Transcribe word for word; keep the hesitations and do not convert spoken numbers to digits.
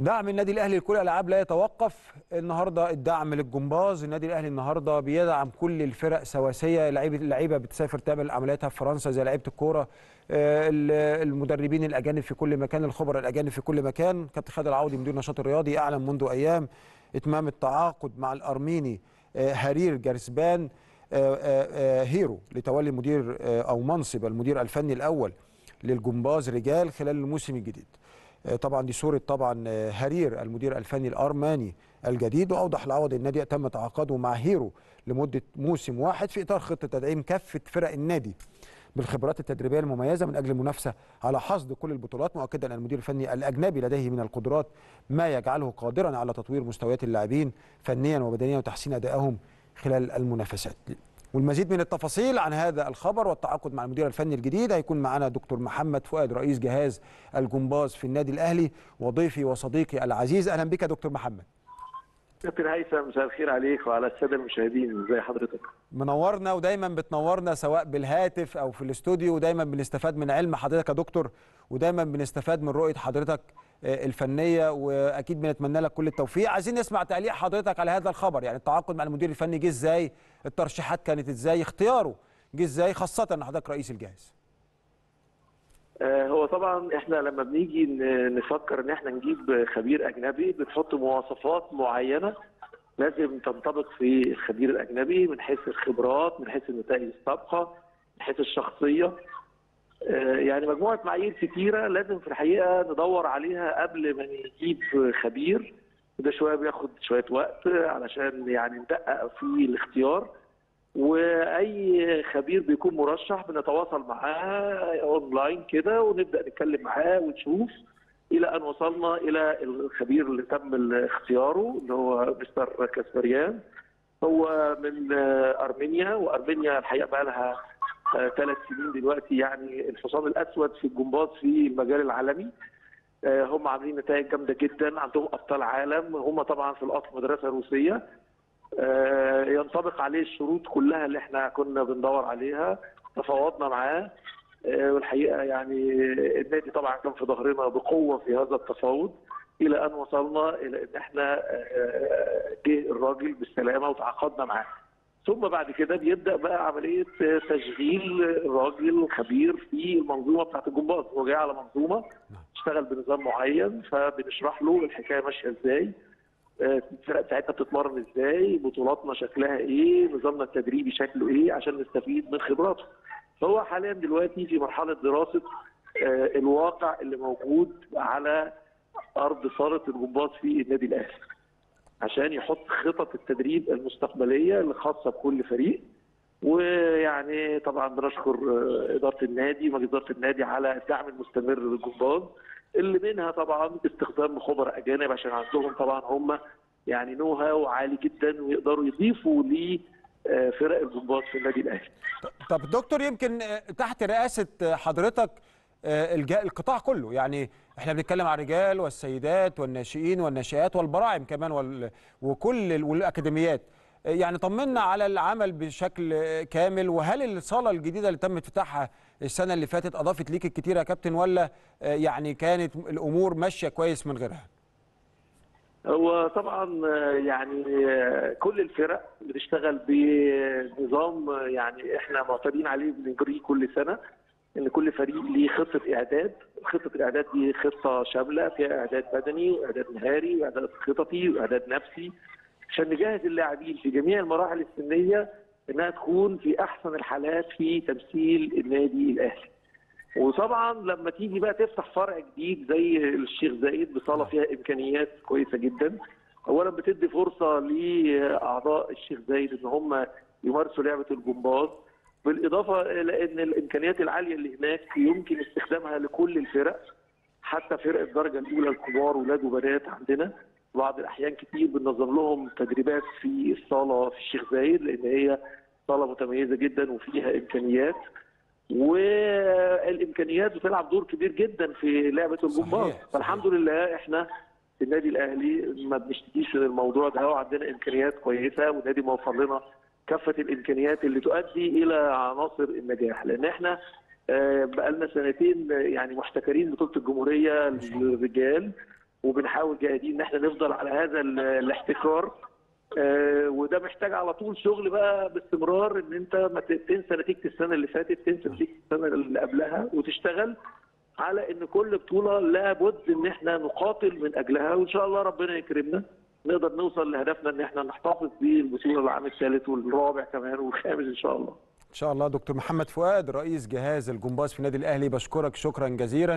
دعم النادي الاهلي لكل الالعاب لا يتوقف. النهارده الدعم للجمباز، النادي الاهلي النهارده بيدعم كل الفرق سواسيه، لعيبه اللعيبه بتسافر تعمل عملياتها في فرنسا زي لعيبه الكوره، المدربين الاجانب في كل مكان، الخبراء الاجانب في كل مكان. كابتن خالد العوضي مدير النشاط الرياضي اعلن منذ ايام اتمام التعاقد مع الارميني هارير جاسبريان هيرو لتولي مدير او منصب المدير الفني الاول للجمباز رجال خلال الموسم الجديد. طبعا دي صوره طبعا هارير المدير الفني الارماني الجديد. واوضح العوض النادي تم تعاقده مع هيرو لمده موسم واحد في اطار خطه تدعيم كافه فرق النادي بالخبرات التدريبيه المميزه من اجل المنافسه على حصد كل البطولات، مؤكدا ان المدير الفني الاجنبي لديه من القدرات ما يجعله قادرا على تطوير مستويات اللاعبين فنيا وبدنيا وتحسين ادائهم خلال المنافسات. والمزيد من التفاصيل عن هذا الخبر والتعاقد مع المدير الفني الجديد هيكون معنا دكتور محمد فؤاد رئيس جهاز الجمباز في النادي الاهلي وضيفي وصديقي العزيز. اهلا بك يا دكتور محمد. دكتور هيثم مساء الخير عليك وعلى الساده المشاهدين، ازي حضرتك؟ منورنا ودايما بتنورنا سواء بالهاتف او في الاستوديو، ودايما بنستفاد من علم حضرتك يا دكتور، ودايما بنستفاد من رؤيه حضرتك الفنيه، واكيد بنتمنى لك كل التوفيق. عايزين نسمع تعليق حضرتك على هذا الخبر، يعني التعاقد مع المدير الفني جه ازاي؟ الترشيحات كانت ازاي؟ اختياره جه ازاي؟ خاصه ان حضرتك رئيس الجهاز. هو طبعا احنا لما بنيجي نفكر ان احنا نجيب خبير اجنبي بنحط مواصفات معينه لازم تنطبق في الخبير الاجنبي من حيث الخبرات، من حيث النتائج السابقه، من حيث الشخصيه، يعني مجموعه معايير كتيره لازم في الحقيقه ندور عليها قبل ما نجيب خبير، وده شويه بياخد شويه وقت علشان يعني ندقق في الاختيار. واي خبير بيكون مرشح بنتواصل معاه اونلاين كده ونبدا نتكلم معاه ونشوف الى ان وصلنا الى الخبير اللي تم اختياره اللي هو مستر كاسبريان. هو من ارمينيا، وارمينيا الحقيقه بقى لها ثلاث سنين دلوقتي يعني الحصان الاسود في الجمباز في المجال العالمي. هم عاملين نتائج جامده جدا، عندهم ابطال عالم، هم طبعا في الاصل مدرسه روسيه ينطبق عليه الشروط كلها اللي احنا كنا بندور عليها. تفاوضنا معاه والحقيقه يعني النادي طبعا كان في ظهرنا بقوه في هذا التفاوض الى ان وصلنا الى ان احنا جه الراجل بالسلامه وتعاقدنا معاه. ثم بعد كده بيبدا بقى عمليه تشغيل راجل خبير في المنظومه بتاعه الجمباز، هو جاي على منظومه اشتغل بنظام معين فبنشرح له الحكايه ماشيه ازاي، الفرق بتاعتنا بتتمرن ازاي، بطولاتنا شكلها ايه، نظامنا التدريبي شكله ايه عشان نستفيد من خبراته. فهو حاليا دلوقتي في مرحله دراسه الواقع اللي موجود على ارض صاله الجمباز في النادي الاهلي عشان يحط خطط التدريب المستقبليه الخاصه بكل فريق. ويعني طبعا بنشكر اداره النادي واداره النادي على الدعم المستمر للجمباز اللي منها طبعا استخدام خبراء اجانب عشان عندهم طبعا هم يعني نو هاو عالي جدا ويقدروا يضيفوا لفرق الجمباز في النادي الاهلي. طب دكتور يمكن تحت رئاسه حضرتك القطاع كله، يعني احنا بنتكلم على الرجال والسيدات والناشئين والناشئات والبراعم كمان وال... وكل والاكاديميات، يعني طمنا على العمل بشكل كامل. وهل الصاله الجديده اللي تم افتتاحها السنه اللي فاتت اضافت ليك الكتير يا كابتن، ولا يعني كانت الامور ماشيه كويس من غيرها؟ هو طبعا يعني كل الفرق بتشتغل بنظام يعني احنا معتادين عليه بنجريه كل سنه، ان كل فريق ليه خطه اعداد، خطه الاعداد دي خطه شامله فيها اعداد بدني واعداد مهاري واعداد خططي واعداد نفسي عشان نجهز اللاعبين في جميع المراحل السنيه انها تكون في احسن الحالات في تمثيل النادي الاهلي. وطبعا لما تيجي بقى تفتح فرع جديد زي الشيخ زايد بصاله فيها امكانيات كويسه جدا، اولا بتدي فرصه لاعضاء الشيخ زايد ان هم يمارسوا لعبه الجمباز، بالاضافه الى ان الامكانيات العاليه اللي هناك يمكن استخدامها لكل الفرق حتى فرق الدرجه الاولى الكبار ولاد وبنات. عندنا بعض الاحيان كتير بننظم لهم تدريبات في الصاله في الشيخ زايد لان هي صاله متميزه جدا وفيها امكانيات، والامكانيات بتلعب دور كبير جدا في لعبه الجمباز. فالحمد لله احنا في النادي الاهلي ما بنشتكيش من الموضوع ده، وعندنا امكانيات كويسه والنادي موفر لنا كافه الامكانيات اللي تؤدي الى عناصر النجاح. لان احنا بقالنا سنتين يعني محتكرين بطوله الجمهوريه للرجال وبنحاول جاهدين ان احنا نفضل على هذا الاحتكار، وده محتاج على طول شغل بقى باستمرار، ان انت ما تنسى نتيجه السنه اللي فاتت، تنسى نتيجه السنه اللي قبلها، وتشتغل على ان كل بطوله لابد ان احنا نقاتل من اجلها، وان شاء الله ربنا يكرمنا نقدر نوصل لهدفنا ان احنا نحتفظ بالبطوله العام الثالث والرابع كمان والخامس ان شاء الله. ان شاء الله. دكتور محمد فؤاد رئيس جهاز الجمباز في النادي الاهلي، بشكرك شكرا جزيلا.